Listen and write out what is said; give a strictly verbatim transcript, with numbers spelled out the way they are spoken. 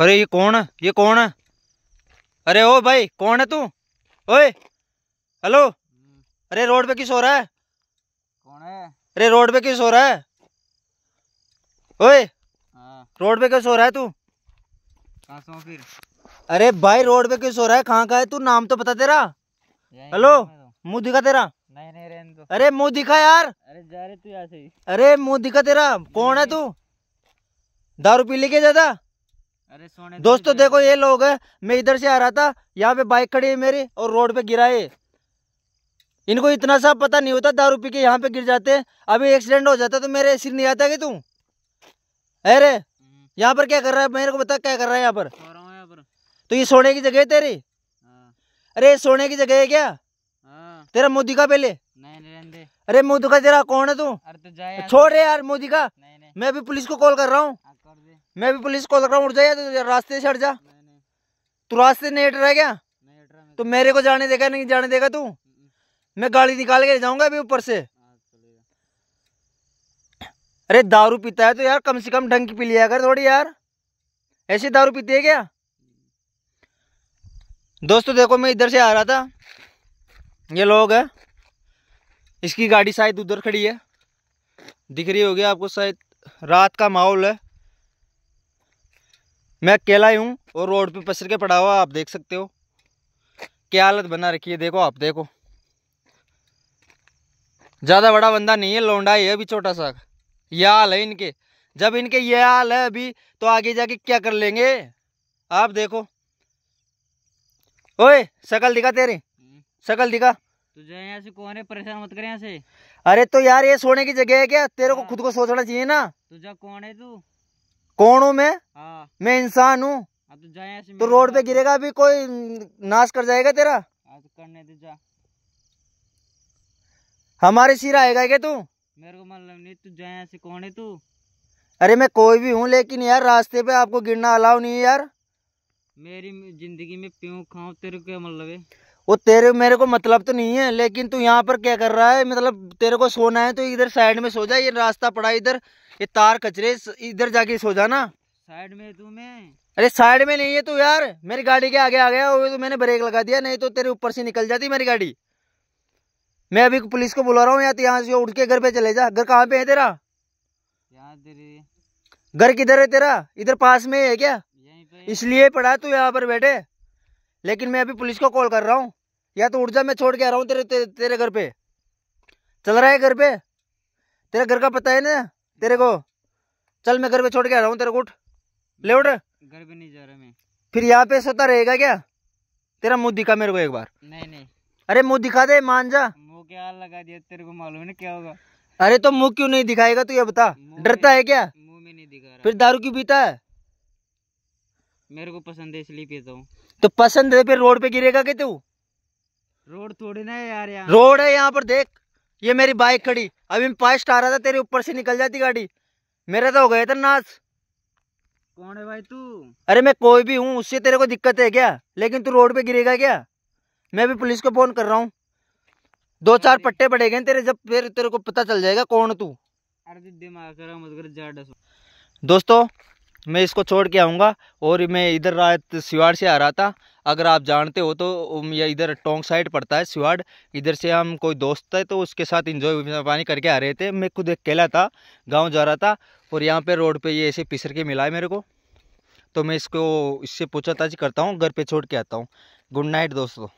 अरे ये कौन है, ये कौन है? अरे ओ भाई कौन है तू? ओए हेलो। अरे रोड पे किस हो रहा है? कौन है? अरे रोड पे किस हो रहा है? ओए रोड पे किस हो रहा है तू? कहाँ से हो फिर? अरे भाई रोड पे किस हो रहा है? कहाँ का है तू? नाम तो पता तेरा। हेलो मुँह दिखा तेरा। नहीं नहीं रहने दो। अरे मुँह दिखा यार। अरे जा रहे तू यहाँ से। अरे मुँह दिखा तेरा। कौन है तू? दारू पी लेके ज्यादा? अरे सोने दोस्तों देखो ये लोग है, मैं इधर से आ रहा था, यहाँ पे बाइक खड़ी है मेरी और रोड पे गिरा है। इनको इतना सा पता नहीं होता, दारू पी के यहाँ पे गिर जाते। अभी एक्सीडेंट हो जाता तो मेरे सिर नहीं आता कि तू। अरे यहाँ पर क्या कर रहा है? मेरे को बता क्या कर रहा है यहाँ पर? तो ये सोने की जगह है तेरी? अरे सोने की जगह है क्या? तेरा मुँह दिखा पहले। अरे मुँह दिखा तेरा। कौन है तू? छोड़ रे यार मुँह दिखा। मैं अभी पुलिस को कॉल कर रहा हूँ, मैं भी पुलिस को लग रहा हूँ। उठ जाए तो रास्ते से हट जा। तू रास्ते नहीं हट रहा है क्या? तो मेरे को जाने देगा नहीं? जाने देगा तू? मैं गाड़ी निकाल के जाऊंगा अभी ऊपर से। अरे दारू पीता है तो यार कम से कम ढंग की पी लिया कर थोड़ी यार। ऐसे दारू पीती है क्या? दोस्तों देखो मैं इधर से आ रहा था, ये लोग है, इसकी गाड़ी शायद उधर खड़ी है, दिख रही होगी आपको। शायद रात का माहौल है, मैं अकेला ही हूँ और रोड पे पसर के पड़ा हुआ, आप देख सकते हो क्या हालत बना रखी है। देखो आप देखो, ज़्यादा बड़ा बंदा नहीं है, लौंडा ही है अभी, छोटा सा। यह हाल है इनके। जब इनके यह हाल है अभी तो आगे जाके क्या कर लेंगे आप देखो। ओए शकल दिखा तेरी, शकल दिखा। तुझे यहाँ से कौन है? परेशान मत कर यहाँ से। अरे तो यार ये सोने की जगह है क्या? तेरे को खुद को सोचना चाहिए ना। तुझे कौन है तू? कौन हूँ मैं? हाँ। मैं इंसान हूँ। तो, तो रोड पे गिरेगा अभी, कोई नाश कर जाएगा तेरा। तो करने दे जा। हमारे सिर आएगा क्या तू? मेरे को मतलब नहीं। तू जाए से कौन है तू? अरे मैं कोई भी हूँ, लेकिन यार रास्ते पे आपको गिरना अलाउ नहीं है यार। मेरी जिंदगी में पीऊँ खाऊं तेरे को क्या मतलब है? वो तेरे मेरे को मतलब तो नहीं है, लेकिन तू यहाँ पर क्या कर रहा है? मतलब तेरे को सोना है तो इधर साइड में सो जा, ये रास्ता पड़ा इधर, ये तार कचरे, इधर जाके सो जाना साइड में। तू मैं? अरे साइड में नहीं है तू यार, मेरी गाड़ी के आगे आ गया वो तो मैंने ब्रेक लगा दिया, नहीं तो तेरे ऊपर से निकल जाती मेरी गाड़ी। मैं अभी पुलिस को बुला रहा हूँ, या तो यहाँ से उठ के घर पे चले जा। घर कहाँ पे है तेरा? घर किधर है तेरा? इधर पास में है क्या? इसलिए पड़ा तू यहाँ पर बैठे। लेकिन मैं अभी पुलिस को कॉल कर रहा हूँ, या तो उठ जा, मैं छोड़ के आ रहा हूँ तेरे ते, तेरे घर पे। चल रहा है घर पे? तेरा घर का पता है ना तेरे को? चल मैं घर पे छोड़ के आ रहा हूँ तेरे को। उठ ले, उठ। घर पे नहीं जा रहा मैं। फिर यहाँ पे सोता रहेगा क्या? तेरा मुँह दिखा मेरे को एक बार। नहीं नहीं। अरे मुँह दिखा दे, मान जा। मुँह क्या लगा दिया तेरे को? मालूम नहीं क्या होगा। अरे तो मुँह क्यों नहीं दिखाएगा तू ये बता? डरता है क्या? मुँह में नहीं दिखा। फिर दारू क्यों पीता है? मेरे को पसंद है इसलिए पीता हूँ। तो पसंद है, फिर रोड पे गिरेगा क्या तू? रोड थोड़ी ना है यार, यहाँ रोड है। यहाँ पर देख, ये मेरी बाइक खड़ी, अभी मैं पास्ट आ रहा था, तेरे ऊपर से निकल जाती गाड़ी, मेरा तो हो गया था नाश। कौन है भाई तू? अरे मैं कोई भी हूँ, उससे तेरे को दिक्कत है क्या? लेकिन तू रोड पे गिरेगा क्या? मैं अभी पुलिस को फोन कर रहा हूँ, दो चार पट्टे पड़ेगे तेरे, जब फिर तेरे को पता चल जाएगा कौन तू। अरे दिमाग खराब मत कर। दोस्तों मैं इसको छोड़ के आऊँगा, और मैं इधर रात सिवाड़ से आ रहा था। अगर आप जानते हो तो यह इधर टोंक साइड पड़ता है सिवाड़, इधर से हम कोई दोस्त है तो उसके साथ एंजॉय पानी करके आ रहे थे। मैं खुद अकेला था, गांव जा रहा था, और यहाँ पे रोड पे ये ऐसे पिसर के मिला है मेरे को। तो मैं इसको इससे पूछा ताजी करता हूँ, घर पे छोड़ के आता हूँ। गुड नाइट दोस्तों।